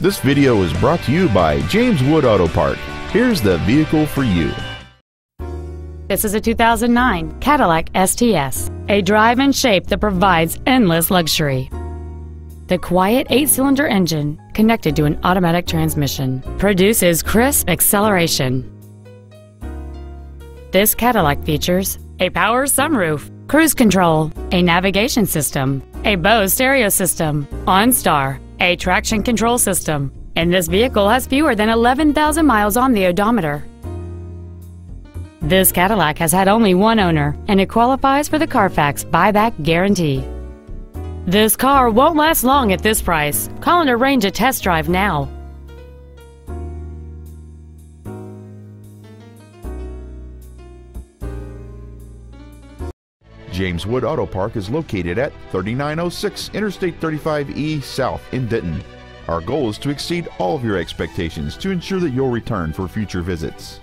This video is brought to you by James Wood Auto Park. Here's the vehicle for you. This is a 2009 Cadillac STS, a drive and shape that provides endless luxury. The quiet 8-cylinder engine, connected to an automatic transmission, produces crisp acceleration. This Cadillac features a power sunroof, cruise control, a navigation system, a Bose stereo system, OnStar, a traction control system, and this vehicle has fewer than 11,000 miles on the odometer. This Cadillac has had only one owner, and it qualifies for the Carfax buyback guarantee. This car won't last long at this price. Call and arrange a test drive now. James Wood Auto Park is located at 3906 Interstate 35E South in Denton. Our goal is to exceed all of your expectations to ensure that you'll return for future visits.